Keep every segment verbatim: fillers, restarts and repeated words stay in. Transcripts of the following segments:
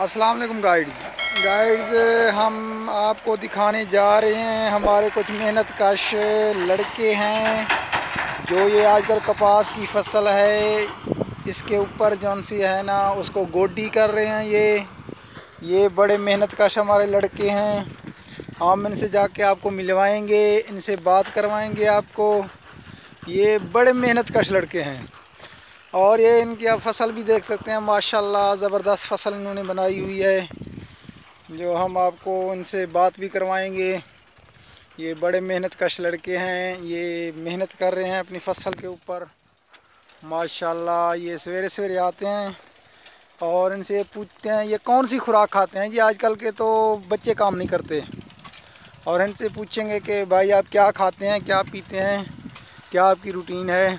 अस्सलाम वालेकुम guides guides हम आपको दिखाने जा रहे हैं हमारे कुछ मेहनत कश लड़के हैं जो ये आजकल कपास की फसल है इसके ऊपर जौन सी है ना उसको गोडी कर रहे हैं। ये ये बड़े मेहनत कश हमारे लड़के हैं। हम इनसे जाके आपको मिलवाएंगे, इनसे बात करवाएंगे आपको। ये बड़े मेहनत कश लड़के हैं और ये इनकी आप फसल भी देख सकते हैं, माशाल्लाह ज़बरदस्त फसल इन्होंने बनाई हुई है जो हम आपको इनसे बात भी करवाएंगे। ये बड़े मेहनत कश लड़के हैं, ये मेहनत कर रहे हैं अपनी फसल के ऊपर माशाल्लाह। ये सवेरे सवेरे आते हैं और इनसे पूछते हैं ये कौन सी खुराक खाते हैं जी। आजकल के तो बच्चे काम नहीं करते और इनसे पूछेंगे कि भाई आप क्या खाते हैं, क्या पीते हैं, क्या आपकी रूटीन है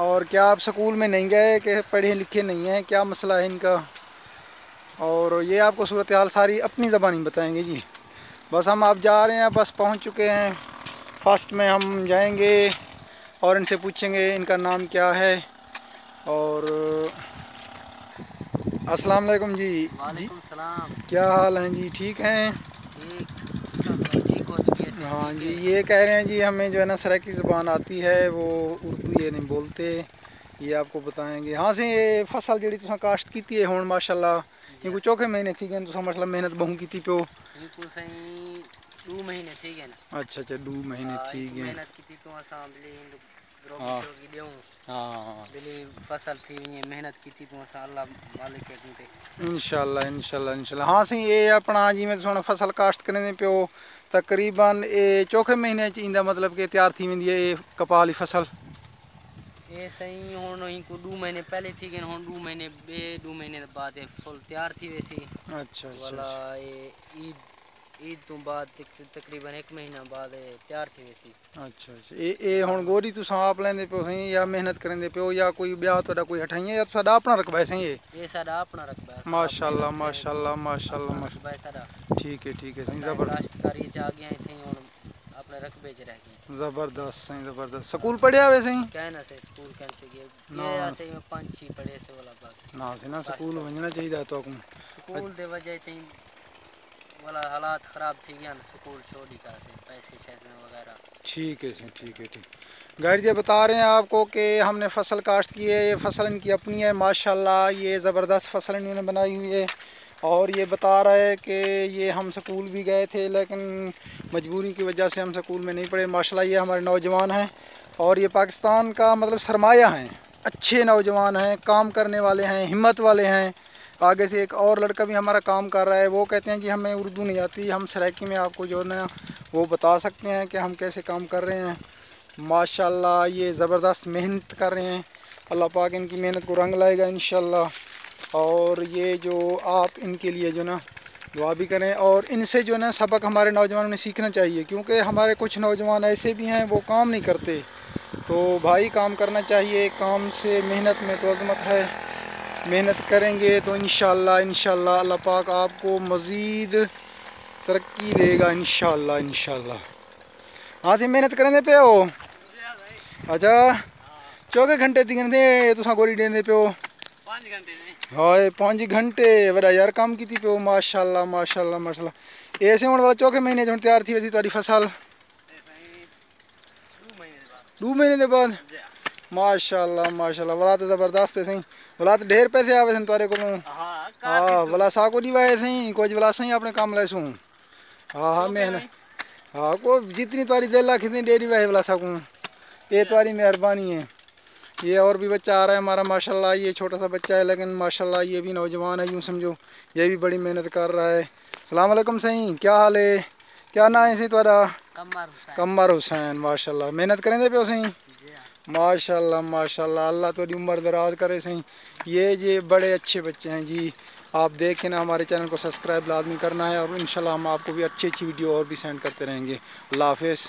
और क्या आप स्कूल में नहीं गए, कि पढ़े लिखे नहीं हैं, क्या मसला है इनका। और ये आपको सूरत हाल सारी अपनी ज़बानी बताएंगे जी। बस हम आप जा रहे हैं, बस पहुंच चुके हैं। फर्स्ट में हम जाएंगे और इनसे पूछेंगे इनका नाम क्या है। और अस्सलाम वालेकुम जी। वालेकुम सलाम। क्या हाल हैं जी? ठीक हैं। हाँ जी, ये कह रहे हैं जी हमें जो है ना सराकी ज़बान आती है वो उर्दू ये नहीं बोलते, ये आपको बताएंगे। हाँ से ये फसल जी तुम काश्त की थी हूँ माशाल्लाह ये चौखे महीने थी गए तुम माशाल्लाह मेहनत बहु की थी प्यो। दो महीने थी गए ना। अच्छा अच्छा, दो महीने थी गए। हाँ हाँ, फसल थी ये मेहनत की थी इंशाल्लाह इंशाल्लाह इंशाल्लाह। हाँ से ये अपना जी में सोना फसल काश्त करने प्यो तकरीबन ये चौथे महीने इंदा मतलब के तैयार थी वेंदी है ये कपास की फसल। ये सही हुन ही को दो महीने पहले थी के हुन दो महीने बे दो महीने बाद ये फुल तैयार थी वैसी। अच्छा वाला ये ईद ईद तो बाद तकरीबन एक महीना बाद तैयार थी वैसी। अच्छा अच्छा, ये ये हुन गोरी तू सांप लेंदे पे सही या मेहनत करंदे पे या कोई ब्याह तोड़ा कोई हठाइया या साडा अपना रकबा है सही? ये ये साडा अपना रकबा है माशाल्लाह माशाल्लाह माशाल्लाह माशाल्लाह। ठीक है ठीक है, सही जबरदस्त कारी च आ गए हैं थे और अपने रकबे च रह गए जबरदस्त सही जबरदस्त। स्कूल पढ़या वैसे ही कहना से स्कूल करते गए ना ऐसे में पांच छह पढ़े से वाला बात ना से ना स्कूल वणना चाहिए तो को स्कूल दे वजह थे वाला हालात खराब थी गया स्कूल छोड़ दिया से पैसे शैसे वगैरह। ठीक है सही ठीक है ठीक। गाइड जी बता रहे हैं आपको कि हमने फसल काश्त की है, ये फसल इनकी अपनी है माशाल्लाह। ये ज़बरदस्त फसल इन्होंने बनाई हुई है और ये बता रहा है कि ये हम स्कूल भी गए थे लेकिन मजबूरी की वजह से हम स्कूल में नहीं पढ़े माशाल्लाह। ये हमारे नौजवान हैं और ये पाकिस्तान का मतलब सरमाया हैं, अच्छे नौजवान हैं, काम करने वाले हैं, हिम्मत वाले हैं। आगे से एक और लड़का भी हमारा काम कर रहा है, वो कहते हैं जी हमें उर्दू नहीं आती, हम सराकी में आपको जो ना वो बता सकते हैं कि हम कैसे काम कर रहे हैं माशाल्लाह। ये ज़बरदस्त मेहनत कर रहे हैं, अल्लाह पाक इनकी मेहनत को रंग लाएगा इंशाल्लाह। और ये जो आप इनके लिए जो ना दुआ भी करें और इनसे जो ना सबक हमारे नौजवानों ने सीखना चाहिए क्योंकि हमारे कुछ नौजवान ऐसे भी हैं वो काम नहीं करते। तो भाई काम करना चाहिए, काम से मेहनत में तो अज़मत है, मेहनत करेंगे तो इंशाल्लाह इंशाल्लाह अल्लाह पाक आपको मज़ीद तरक्की देगा इंशाल्लाह इंशाल्लाह। हाँ जी, मेहनत करेंगे पे हो। अच्छा चौके घंटे तीन थे तुसा गोरी देने पे हो हाय पाँच घंटे बड़ा यार काम की थी पे हो माशाल्लाह माशाल्लाह माशाल्लाह। ऐसे होने वाला चौके महीने जो तैयार थी वैसी तारी फसल दो महीने के बाद माशाल्लाह माशाल्लाह वाला तो ज़बरदस्त है सही। वाला तो ढेर पैसे आवे थे तारे को। हाँ वाला सा को दिवाए थे कुछ वाला सही अपने काम लाए सू। हाँ हाँ मेहनत हाँ को जितनी तारी दे लाख इतनी डेरी वाहे वाला सा को, ये तारी मेहरबानी है। ये और भी बच्चा आ रहा है हमारा माशाल्लाह, ये छोटा सा बच्चा है लेकिन माशाल्लाह ये भी नौजवान है यूँ समझो, ये भी बड़ी मेहनत कर रहा है। अस्सलाम वालेकुम सही, क्या हाल है, क्या नाम है सही तुम्हारा? कमर हुसैन। माशाल्लाह मेहनत करेंगे पे सही माशाल्लाह माशाल्लाह, अल्लाह तेरी उम्र दराज करे सही। ये ये बड़े अच्छे बच्चे हैं जी। आप देखें ना हमारे चैनल को सब्सक्राइब लाजमी करना है और इंशाल्लाह हम आपको भी अच्छी अच्छी वीडियो और भी सेंड करते रहेंगे। अल्लाह हाफिज़।